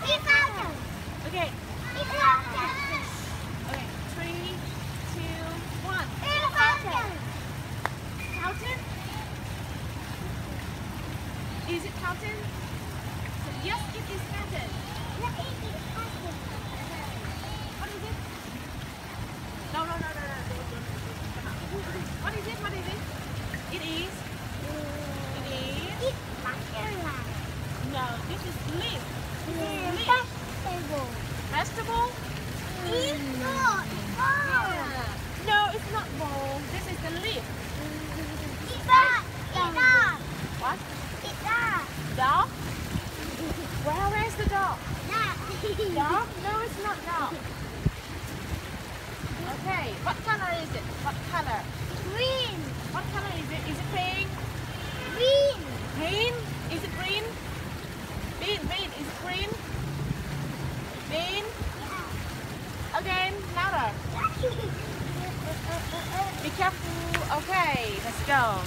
Okay. Okay, 3, 2, 1. Fountain. Fountain? Is it fountain? Yes, it is fountain. What is it? No. What is it? It is mascara. No, this is leaf. Vegetable. Vegetable? It's not ball. Yeah. No, it's not ball. This is the leaf. It's that. What? It's that. Dog? Where is the dog? That. Dog? No, it's not dog. Okay. What color is it? What color? Green. What color is it? Is it pink? Green. Green? Is it green? Bean, is it green? Bean? Yeah. Again, louder. Be careful. Okay, let's go.